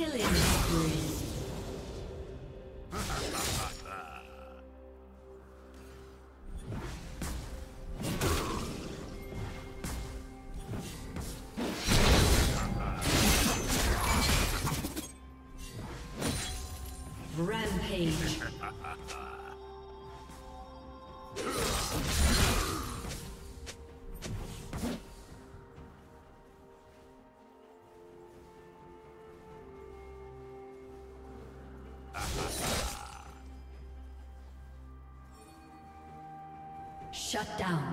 Killing spree. Rampage. Shut down. Shut down.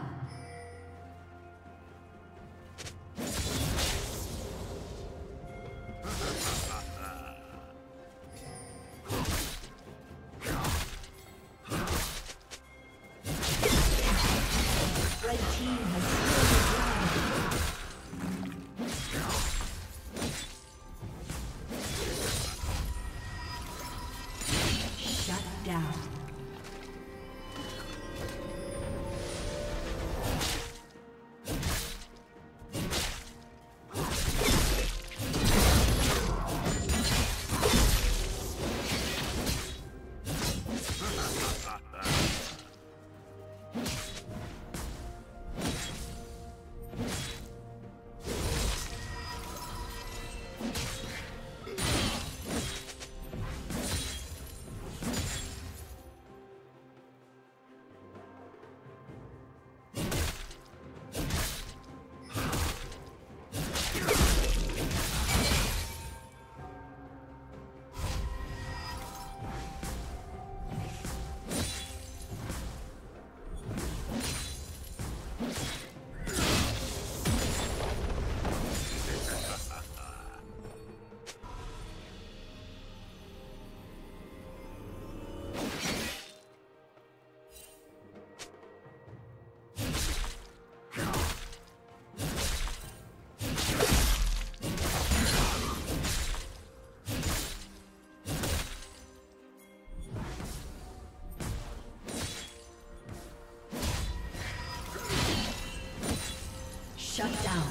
Shut down.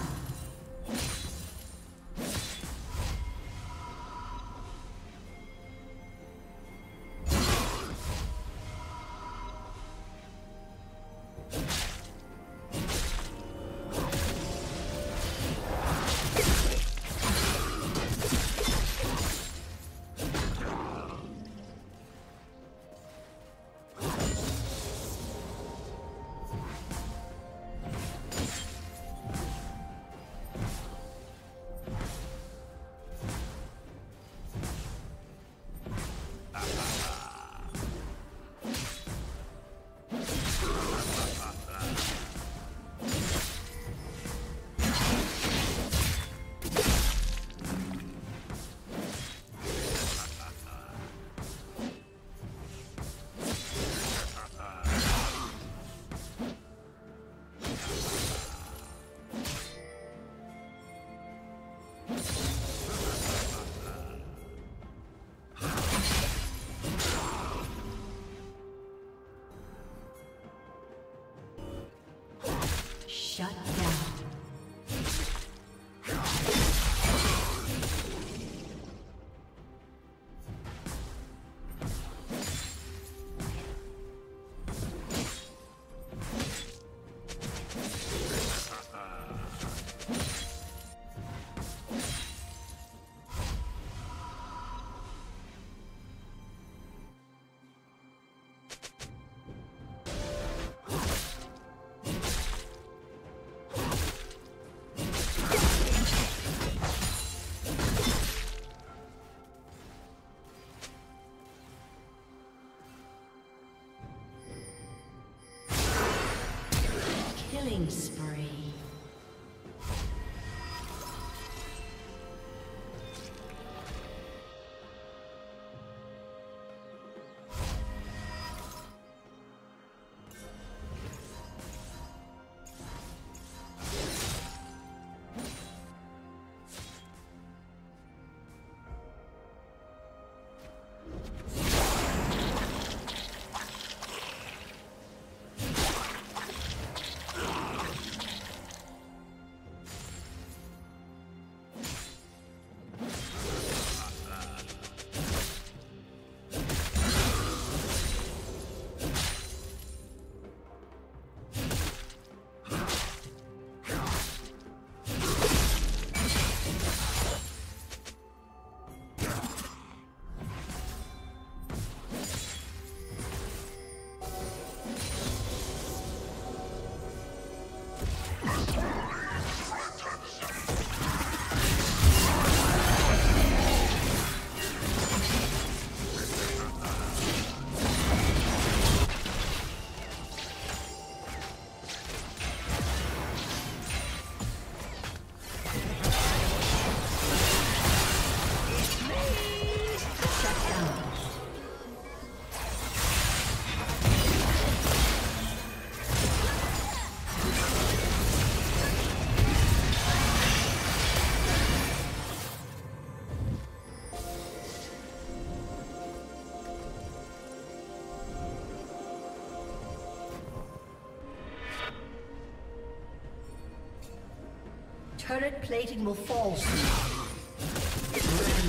Turret plating will fall soon.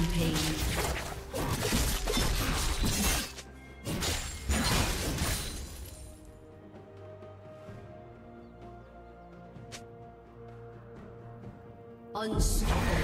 Rampage. Unstoppable.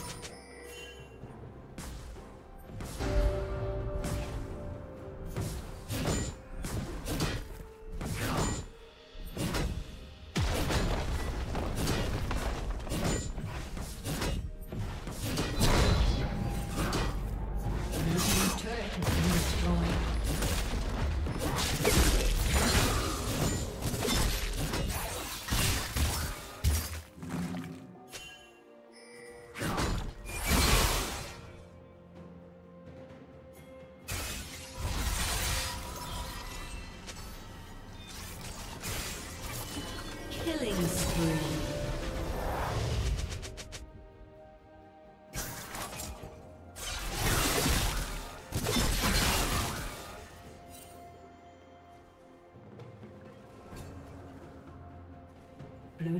Blue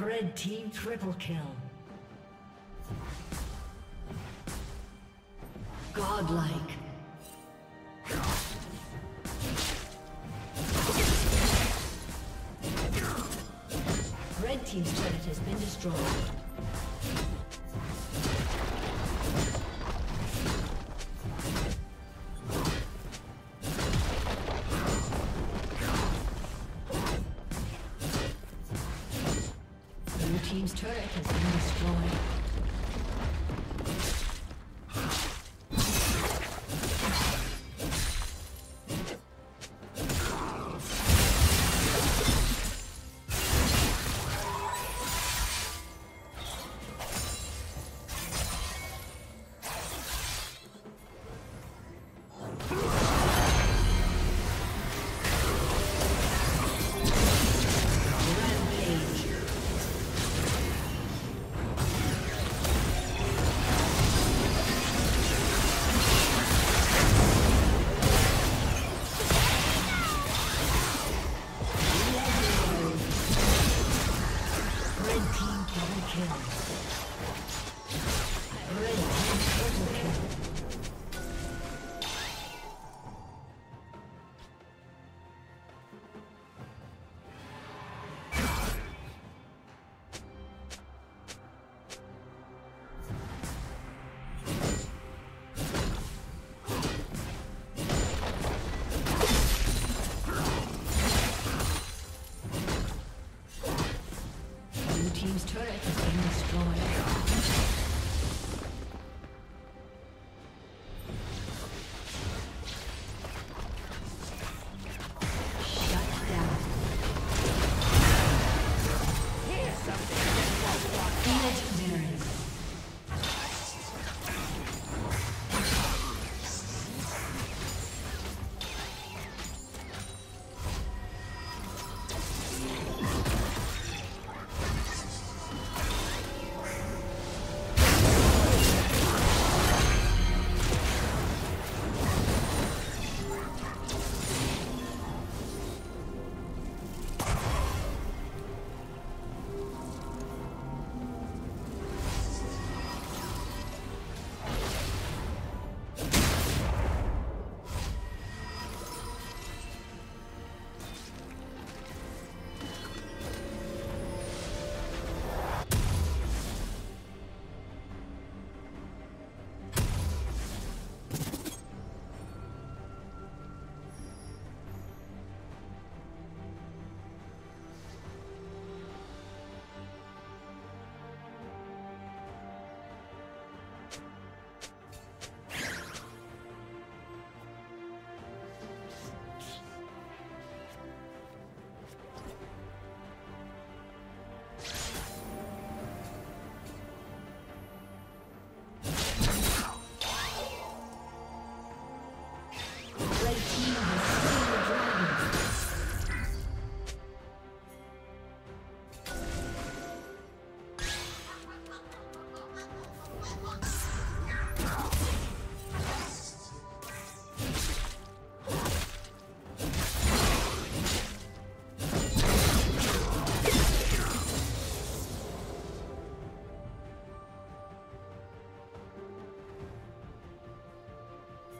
Red team triple kill. Godlike. Red team's turret has been destroyed.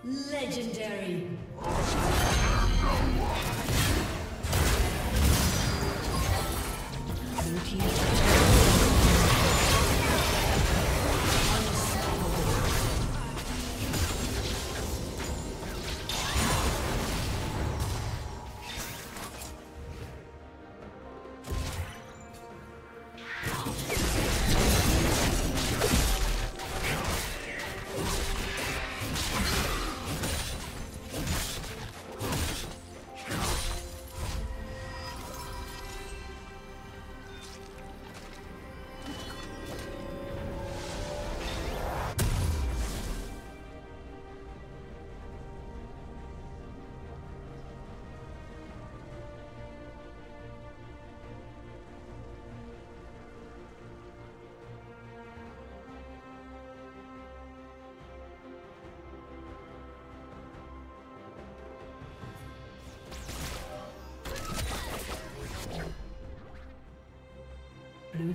Legendary. Blue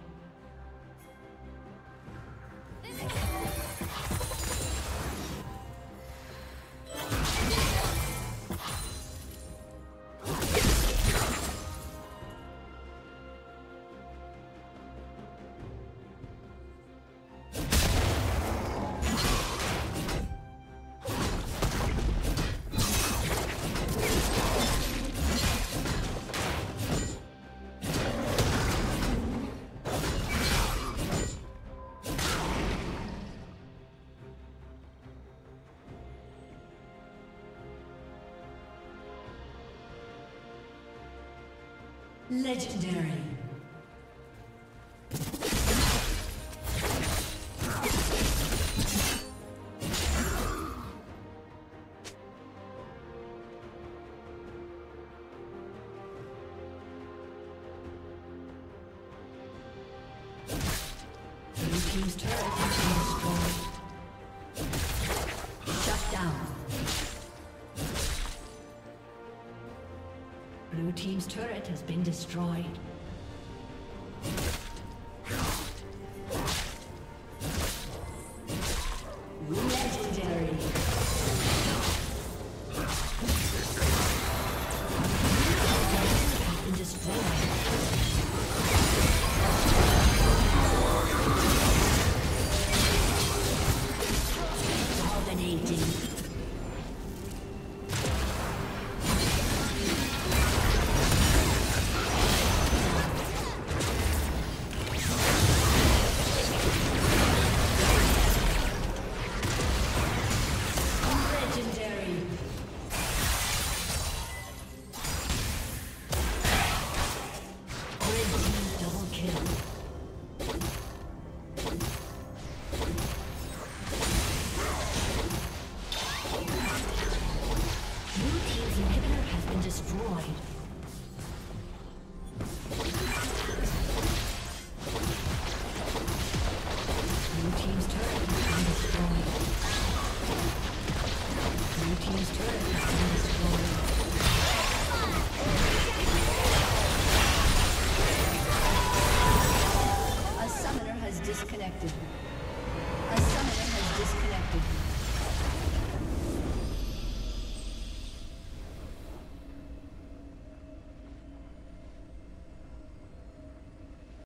Legendary. Blue team's turret has been destroyed.